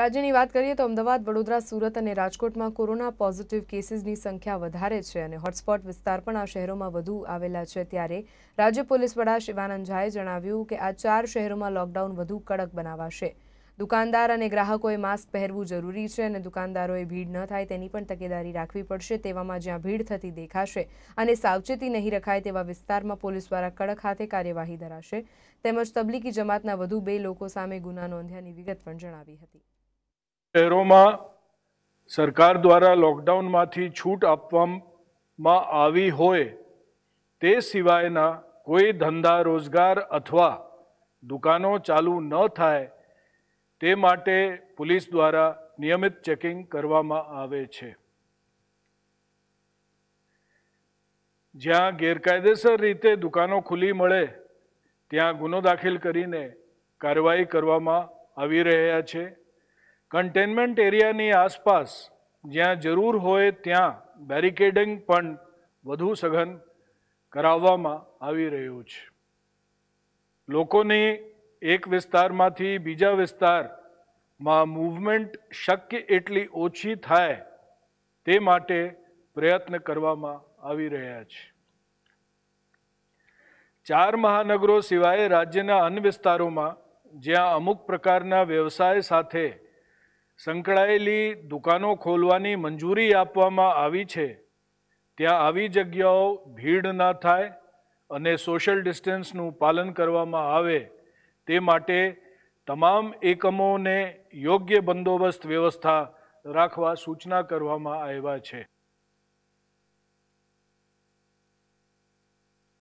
રાજ્યની વાત કરીએ તો અમદાવાદ, વડોદરા, સુરત અને રાજકોટમાં કોરોના પોઝિટિવ કેસીસની સંખ્યા વધારે છે અને હોટસ્પોટ વિસ્તાર પણ આ શહેરોમાં વધુ આવેલા છે, ત્યારે રાજ્ય પોલીસ વડા શિવાનંદ ઝાએ જણાવ્યું કે આ 4 શહેરોમાં લોકડાઉન વધુ કડક બનાવાશે. દુકાનદાર અને ગ્રાહકોએ માસ્ક પહેરવું જરૂરી છે અને દુકાનદારોએ ભીડ ન થાય તેની પણ તકેદારી રાખવી પડશે. તેવામાં જ્યાં ભીડ થતી દેખાશે અને સાવચેતી નહીં રખાય તેવા વિસ્તારમાં પોલીસ દ્વારા કડક હાથે કાર્યવાહી ધરાશે. તેમજ તબલીગી જમાતના વધુ 2 લોકો સામે ગુના નોંધ્યાની વિગત પણ જણાવી હતી. शहरों में सरकार द्वारा लॉकडाउन में छूट आपवामां आवी होय ते सिवायना कोई धंधा रोजगार अथवा दुकानों चालू न थाय ते माटे पुलिस द्वारा नियमित चेकिंग करवामां आवे छे. ज्यां गैरकायदेसर रीते दुकानों खुली मळे त्यां गुनो दाखिल करीने कार्यवाही करवामां आवी रह्या छे. कंटेनमेंट एरिया नी आसपास ज्यां जरूर होय त्यां बेरिकेडिंग पण वधु सघन कराववामां आवी रह्युं छे. लोकोने एक विस्तारमांथी बीजा विस्तारमां मूवमेंट शक्य एटली ओછી थाय ते माटे प्रयत्न करवामां आवी रह्या छे. 4 महानगरों सिवाय राज्यना अन्य विस्तारोमां ज्यां अमुक प्रकारना व्यवसाय साथे संकळायेली दुकानों खोलवानी मंजूरी आपवामां आवी छे, त्यां आवी जग्याओ भीड़ न थाय अने सोशल डिस्टन्सनुं पालन करवामां आवे ते माटे तमाम एकमोने योग्य बंदोबस्त व्यवस्था राखवा सूचना करवामां आव्या छे.